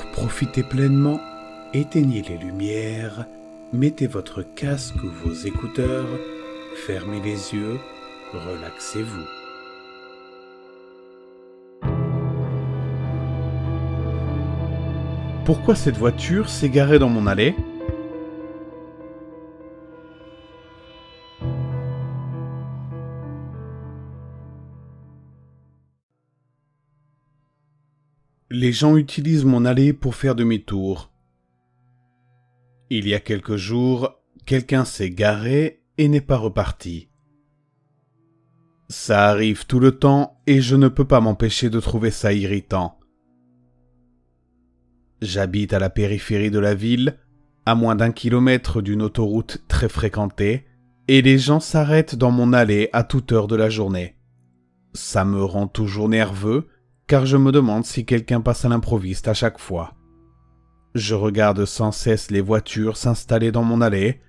Pour profiter pleinement, éteignez les lumières, mettez votre casque ou vos écouteurs, fermez les yeux, relaxez-vous. Pourquoi cette voiture s'est garée dans mon allée ? Les gens utilisent mon allée pour faire demi-tour. Il y a quelques jours, quelqu'un s'est garé et n'est pas reparti. Ça arrive tout le temps et je ne peux pas m'empêcher de trouver ça irritant. J'habite à la périphérie de la ville, à moins d'1 kilomètre d'une autoroute très fréquentée, et les gens s'arrêtent dans mon allée à toute heure de la journée. Ça me rend toujours nerveux, car je me demande si quelqu'un passe à l'improviste à chaque fois. Je regarde sans cesse les voitures s'installer dans mon allée,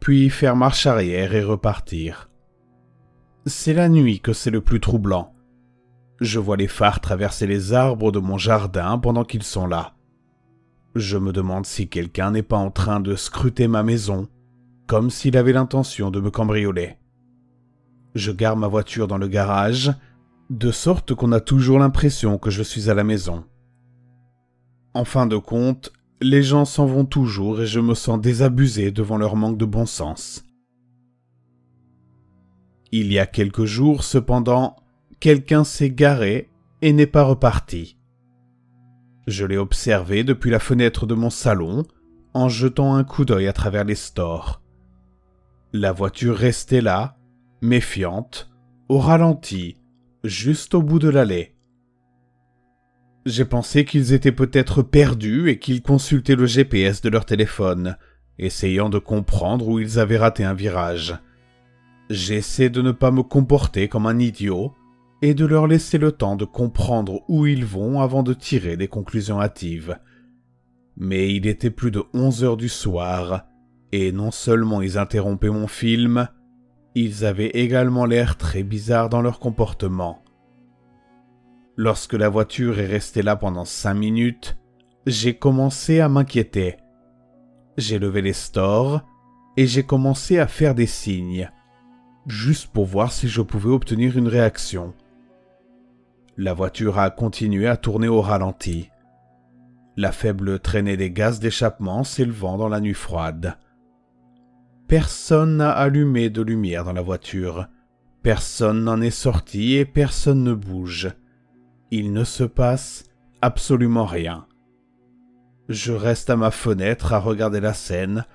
puis faire marche arrière et repartir. C'est la nuit que c'est le plus troublant. Je vois les phares traverser les arbres de mon jardin pendant qu'ils sont là. Je me demande si quelqu'un n'est pas en train de scruter ma maison, comme s'il avait l'intention de me cambrioler. Je garde ma voiture dans le garage, de sorte qu'on a toujours l'impression que je suis à la maison. En fin de compte, les gens s'en vont toujours et je me sens désabusé devant leur manque de bon sens. Il y a quelques jours, cependant, quelqu'un s'est garé et n'est pas reparti. Je l'ai observé depuis la fenêtre de mon salon, en jetant un coup d'œil à travers les stores. La voiture restait là, méfiante, au ralenti, juste au bout de l'allée. J'ai pensé qu'ils étaient peut-être perdus et qu'ils consultaient le GPS de leur téléphone, essayant de comprendre où ils avaient raté un virage. J'essaie de ne pas me comporter comme un idiot et de leur laisser le temps de comprendre où ils vont avant de tirer des conclusions hâtives. Mais il était plus de 11 h du soir, et non seulement ils interrompaient mon film, ils avaient également l'air très bizarre dans leur comportement. Lorsque la voiture est restée là pendant 5 minutes, j'ai commencé à m'inquiéter. J'ai levé les stores et j'ai commencé à faire des signes, juste pour voir si je pouvais obtenir une réaction. La voiture a continué à tourner au ralenti, la faible traînée des gaz d'échappement s'élevant dans la nuit froide. Personne n'a allumé de lumière dans la voiture. Personne n'en est sorti et personne ne bouge. Il ne se passe absolument rien. Je reste à ma fenêtre à regarder la scène,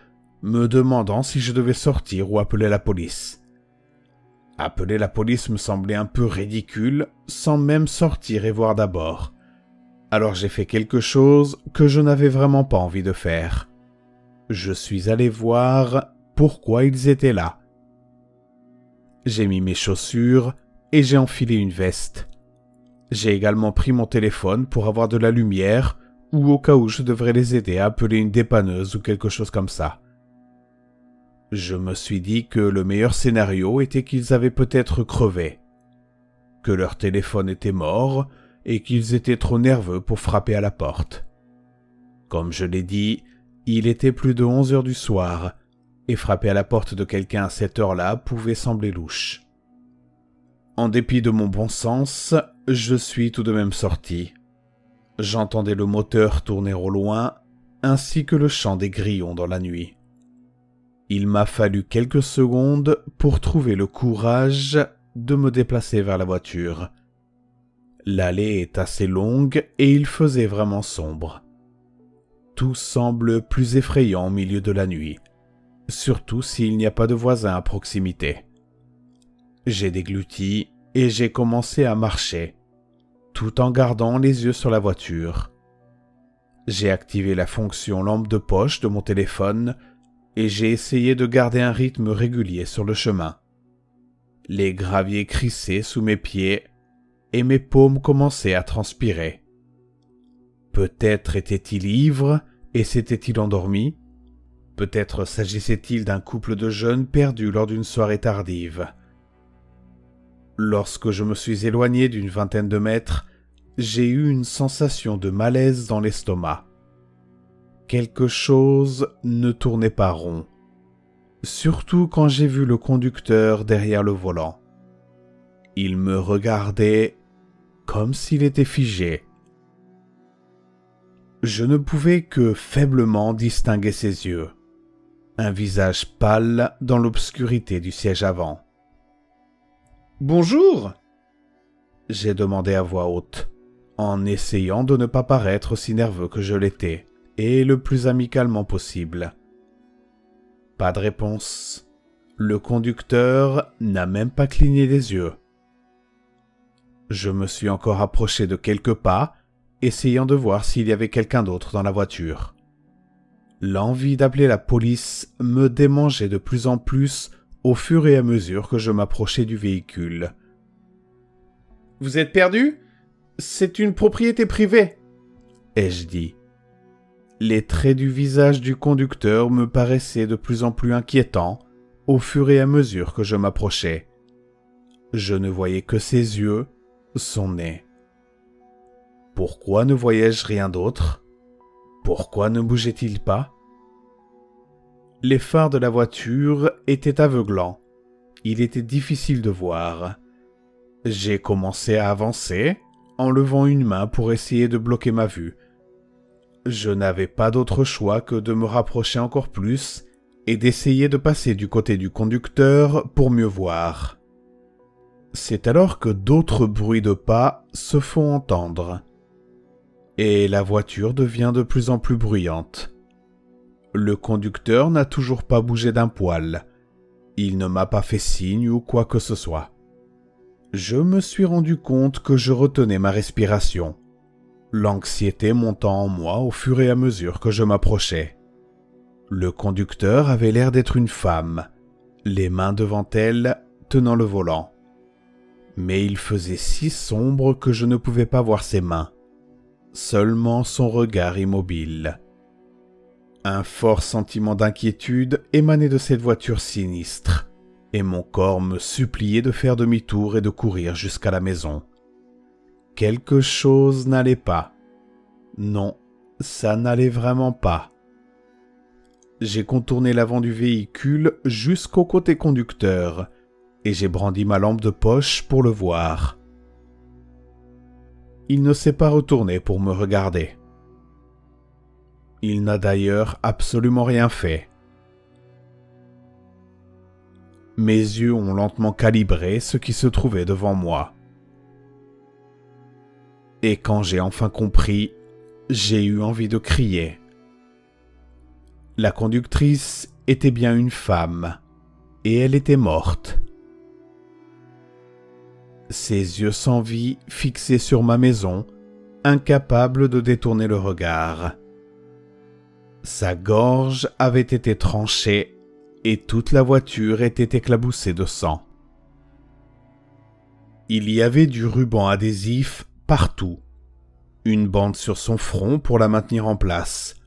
me demandant si je devais sortir ou appeler la police. Appeler la police me semblait un peu ridicule, sans même sortir et voir d'abord. Alors j'ai fait quelque chose que je n'avais vraiment pas envie de faire. Je suis allé voir pourquoi ils étaient là. J'ai mis mes chaussures et j'ai enfilé une veste. J'ai également pris mon téléphone pour avoir de la lumière ou au cas où je devrais les aider à appeler une dépanneuse ou quelque chose comme ça. Je me suis dit que le meilleur scénario était qu'ils avaient peut-être crevé, que leur téléphone était mort et qu'ils étaient trop nerveux pour frapper à la porte. Comme je l'ai dit, il était plus de 11 h du soir, et frapper à la porte de quelqu'un à cette heure-là pouvait sembler louche. En dépit de mon bon sens, je suis tout de même sorti. J'entendais le moteur tourner au loin, ainsi que le chant des grillons dans la nuit. Il m'a fallu quelques secondes pour trouver le courage de me déplacer vers la voiture. L'allée est assez longue et il faisait vraiment sombre. Tout semble plus effrayant au milieu de la nuit, surtout s'il n'y a pas de voisins à proximité. J'ai dégluti et j'ai commencé à marcher, tout en gardant les yeux sur la voiture. J'ai activé la fonction lampe de poche de mon téléphone et j'ai essayé de garder un rythme régulier sur le chemin. Les graviers crissaient sous mes pieds et mes paumes commençaient à transpirer. Peut-être était-il ivre et s'était-il endormi ? Peut-être s'agissait-il d'un couple de jeunes perdus lors d'une soirée tardive. Lorsque je me suis éloigné d'1 vingtaine de mètres, j'ai eu une sensation de malaise dans l'estomac. Quelque chose ne tournait pas rond, surtout quand j'ai vu le conducteur derrière le volant. Il me regardait comme s'il était figé. Je ne pouvais que faiblement distinguer ses yeux, un visage pâle dans l'obscurité du siège avant. « Bonjour !» j'ai demandé à voix haute, en essayant de ne pas paraître aussi nerveux que je l'étais, et le plus amicalement possible. Pas de réponse. Le conducteur n'a même pas cligné des yeux. Je me suis encore approché de quelques pas, essayant de voir s'il y avait quelqu'un d'autre dans la voiture. L'envie d'appeler la police me démangeait de plus en plus au fur et à mesure que je m'approchais du véhicule. « Vous êtes perdu ? C'est une propriété privée !» ai-je dit. Les traits du visage du conducteur me paraissaient de plus en plus inquiétants au fur et à mesure que je m'approchais. Je ne voyais que ses yeux, son nez. Pourquoi ne voyais-je rien d'autre ? Pourquoi ne bougeait-il pas ? Les phares de la voiture étaient aveuglants. Il était difficile de voir. J'ai commencé à avancer en levant une main pour essayer de bloquer ma vue. Je n'avais pas d'autre choix que de me rapprocher encore plus et d'essayer de passer du côté du conducteur pour mieux voir. C'est alors que d'autres bruits de pas se font entendre. Et la voiture devient de plus en plus bruyante. Le conducteur n'a toujours pas bougé d'un poil. Il ne m'a pas fait signe ou quoi que ce soit. Je me suis rendu compte que je retenais ma respiration, l'anxiété montant en moi au fur et à mesure que je m'approchais. Le conducteur avait l'air d'être une femme, les mains devant elle, tenant le volant. Mais il faisait si sombre que je ne pouvais pas voir ses mains. Seulement son regard immobile. Un fort sentiment d'inquiétude émanait de cette voiture sinistre, et mon corps me suppliait de faire demi-tour et de courir jusqu'à la maison. Quelque chose n'allait pas. Non, ça n'allait vraiment pas. J'ai contourné l'avant du véhicule jusqu'au côté conducteur, et j'ai brandi ma lampe de poche pour le voir. Il ne s'est pas retourné pour me regarder. Il n'a d'ailleurs absolument rien fait. Mes yeux ont lentement calibré ce qui se trouvait devant moi. Et quand j'ai enfin compris, j'ai eu envie de crier. La conductrice était bien une femme, et elle était morte. Ses yeux sans vie fixés sur ma maison, incapable de détourner le regard. Sa gorge avait été tranchée et toute la voiture était éclaboussée de sang. Il y avait du ruban adhésif partout, une bande sur son front pour la maintenir en place,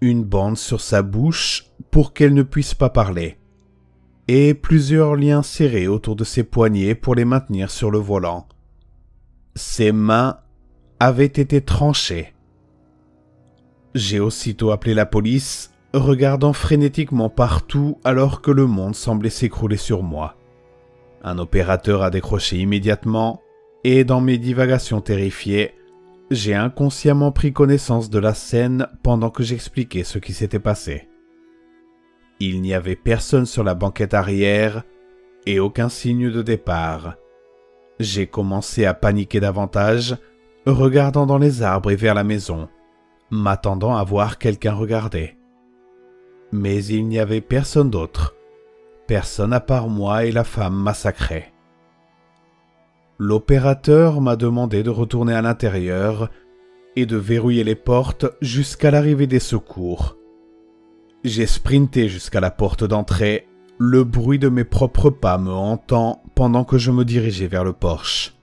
une bande sur sa bouche pour qu'elle ne puisse pas parler, et plusieurs liens serrés autour de ses poignets pour les maintenir sur le volant. Ses mains avaient été tranchées. J'ai aussitôt appelé la police, regardant frénétiquement partout alors que le monde semblait s'écrouler sur moi. Un opérateur a décroché immédiatement, et dans mes divagations terrifiées, j'ai inconsciemment pris connaissance de la scène pendant que j'expliquais ce qui s'était passé. Il n'y avait personne sur la banquette arrière et aucun signe de départ. J'ai commencé à paniquer davantage, regardant dans les arbres et vers la maison, m'attendant à voir quelqu'un regarder. Mais il n'y avait personne d'autre, personne à part moi et la femme massacrée. L'opérateur m'a demandé de retourner à l'intérieur et de verrouiller les portes jusqu'à l'arrivée des secours. J'ai sprinté jusqu'à la porte d'entrée, le bruit de mes propres pas me hantant pendant que je me dirigeais vers le porche.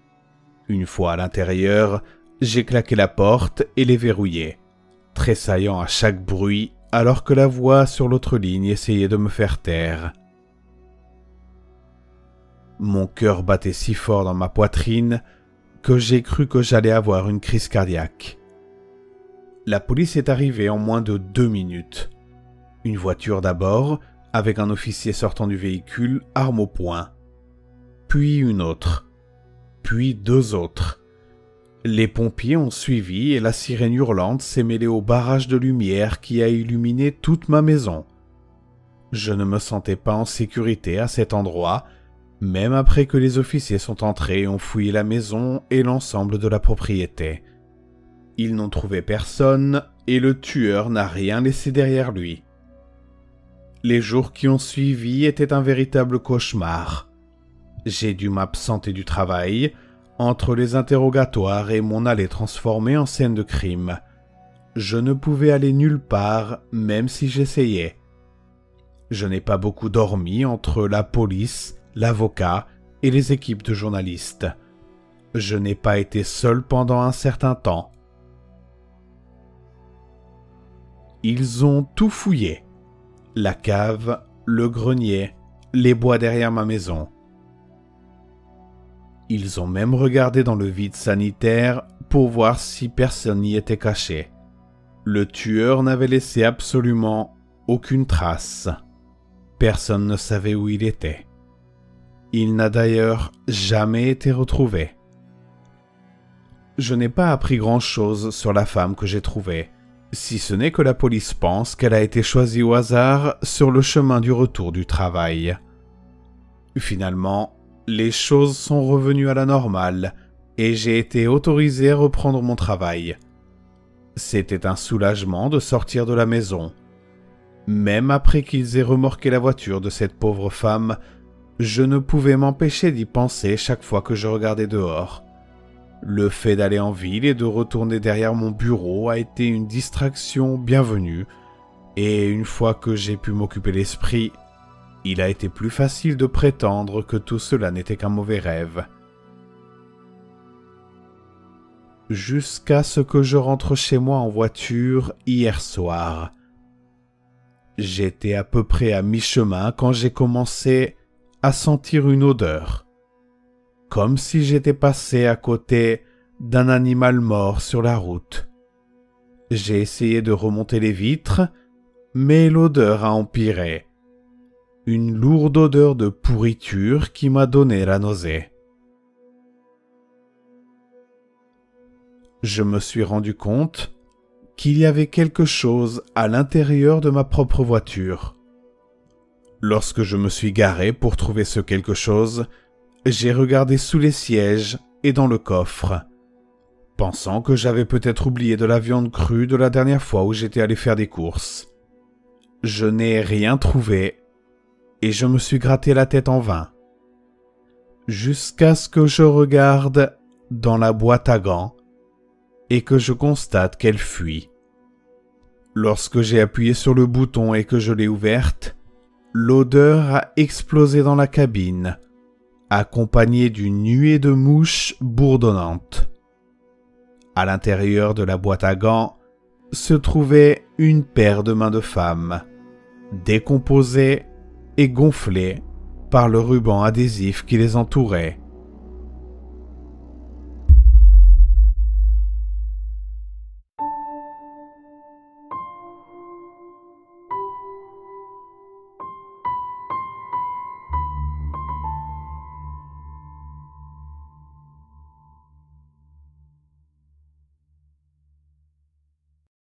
Une fois à l'intérieur, j'ai claqué la porte et les verrouillé, tressaillant à chaque bruit alors que la voix sur l'autre ligne essayait de me faire taire. Mon cœur battait si fort dans ma poitrine que j'ai cru que j'allais avoir une crise cardiaque. La police est arrivée en moins de 2 minutes. Une voiture d'abord, avec un officier sortant du véhicule, arme au poing. Puis une autre. Puis 2 autres. Les pompiers ont suivi et la sirène hurlante s'est mêlée au barrage de lumière qui a illuminé toute ma maison. Je ne me sentais pas en sécurité à cet endroit, même après que les officiers sont entrés et ont fouillé la maison et l'ensemble de la propriété. Ils n'ont trouvé personne et le tueur n'a rien laissé derrière lui. Les jours qui ont suivi étaient un véritable cauchemar. J'ai dû m'absenter du travail, entre les interrogatoires et mon allée transformée en scène de crime. Je ne pouvais aller nulle part, même si j'essayais. Je n'ai pas beaucoup dormi entre la police, l'avocat et les équipes de journalistes. Je n'ai pas été seul pendant un certain temps. Ils ont tout fouillé. La cave, le grenier, les bois derrière ma maison. Ils ont même regardé dans le vide sanitaire pour voir si personne n'y était caché. Le tueur n'avait laissé absolument aucune trace. Personne ne savait où il était. Il n'a d'ailleurs jamais été retrouvé. Je n'ai pas appris grand-chose sur la femme que j'ai trouvée, si ce n'est que la police pense qu'elle a été choisie au hasard sur le chemin du retour du travail. Finalement, les choses sont revenues à la normale et j'ai été autorisé à reprendre mon travail. C'était un soulagement de sortir de la maison. Même après qu'ils aient remorqué la voiture de cette pauvre femme, je ne pouvais m'empêcher d'y penser chaque fois que je regardais dehors. Le fait d'aller en ville et de retourner derrière mon bureau a été une distraction bienvenue, et une fois que j'ai pu m'occuper l'esprit, il a été plus facile de prétendre que tout cela n'était qu'un mauvais rêve. Jusqu'à ce que je rentre chez moi en voiture hier soir. J'étais à peu près à mi-chemin quand j'ai commencé à sentir une odeur, comme si j'étais passé à côté d'un animal mort sur la route. J'ai essayé de remonter les vitres, mais l'odeur a empiré. Une lourde odeur de pourriture qui m'a donné la nausée. Je me suis rendu compte qu'il y avait quelque chose à l'intérieur de ma propre voiture. Lorsque je me suis garé pour trouver ce quelque chose, j'ai regardé sous les sièges et dans le coffre, pensant que j'avais peut-être oublié de la viande crue de la dernière fois où j'étais allé faire des courses. Je n'ai rien trouvé. Et je me suis gratté la tête en vain, jusqu'à ce que je regarde dans la boîte à gants et que je constate qu'elle fuit. Lorsque j'ai appuyé sur le bouton et que je l'ai ouverte, l'odeur a explosé dans la cabine, accompagnée d'une nuée de mouches bourdonnantes. À l'intérieur de la boîte à gants se trouvait une paire de mains de femme, décomposées et gonflés par le ruban adhésif qui les entourait.